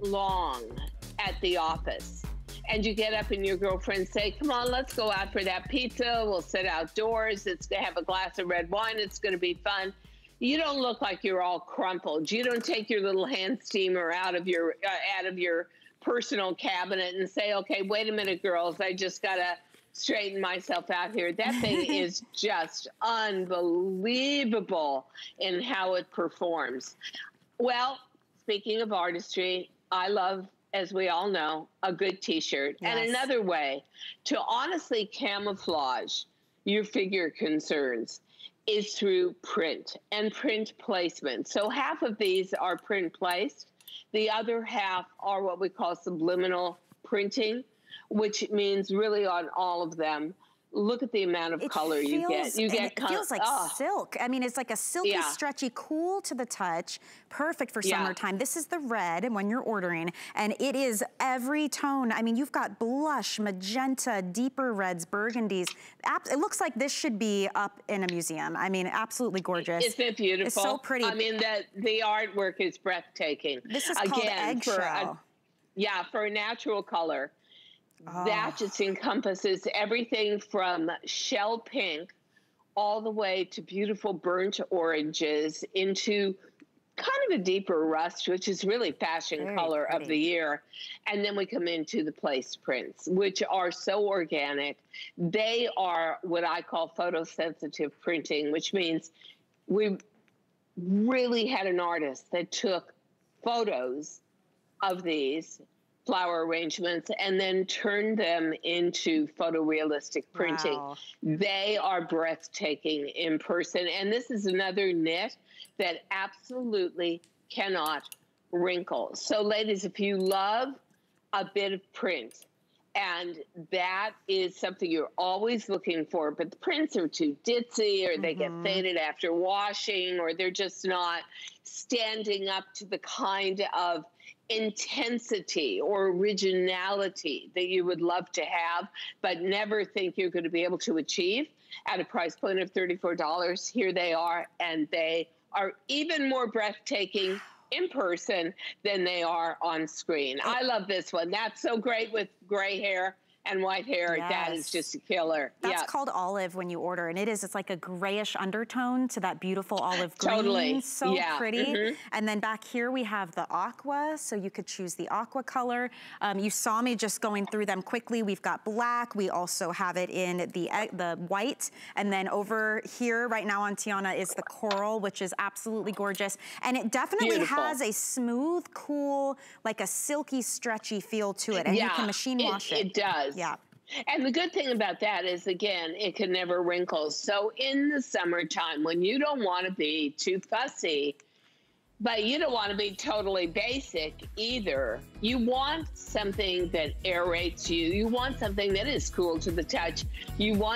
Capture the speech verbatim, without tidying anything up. long at the office. And you get up and your girlfriends say, come on, let's go out for that pizza. We'll sit outdoors. It's going to have a glass of red wine. It's going to be fun. You don't look like you're all crumpled. You don't take your little hand steamer out of your uh, out of your personal cabinet and say, okay, wait a minute, girls. I just got to straighten myself out here. That thing is just unbelievable in how it performs. Well, speaking of artistry, I love, as we all know, a good t-shirt. Yes. And another way to honestly camouflage your figure concerns is through print and print placement. So half of these are print placed. The other half are what we call subliminal printing, which means really on all of them, look at the amount of it color feels, you get. You get it feels like oh. silk. I mean, it's like a silky, yeah. stretchy, cool to the touch. Perfect for yeah. summertime. This is the red when you're ordering, and it is every tone. I mean, you've got blush, magenta, deeper reds, burgundies. It looks like this should be up in a museum. I mean, absolutely gorgeous. Isn't it beautiful? It's so pretty. I mean, the, the artwork is breathtaking. This is Again, called eggshell. Yeah, for a natural color. Oh. That just encompasses everything from shell pink all the way to beautiful burnt oranges into kind of a deeper rust, which is really fashion Very color pretty. Of the year. And then we come into the place prints, which are so organic. They are what I call photosensitive printing, which means we really had an artist that took photos of these flower arrangements and then turn them into photorealistic printing. Wow. They are breathtaking in person. And this is another knit that absolutely cannot wrinkle. So ladies, if you love a bit of print, and that is something you're always looking for, but the prints are too ditzy, or mm-hmm. they get faded after washing, or they're just not standing up to the kind of intensity or originality that you would love to have, but never think you're going to be able to achieve at a price point of thirty-four dollars. Here they are, and they are even more breathtaking in person than they are on screen. I love this one. That's so great with gray hair and white hair. Yes. That is just a killer. That's yep. called olive when you order, and it is, it's like a grayish undertone to that beautiful olive green. Totally. So yeah. pretty. Mm-hmm. And then back here we have the aqua, so you could choose the aqua color. Um, you saw me just going through them quickly. We've got black, we also have it in the, the white, and then over here right now on Tiana is the coral, which is absolutely gorgeous. And it definitely beautiful. Has a smooth, cool, like a silky, stretchy feel to it, and yeah. you can machine wash it. It, it does. Yeah. And the good thing about that is, again, it can never wrinkle. So in the summertime, when you don't want to be too fussy, but you don't want to be totally basic either, you want something that aerates you. You want something that is cool to the touch. You want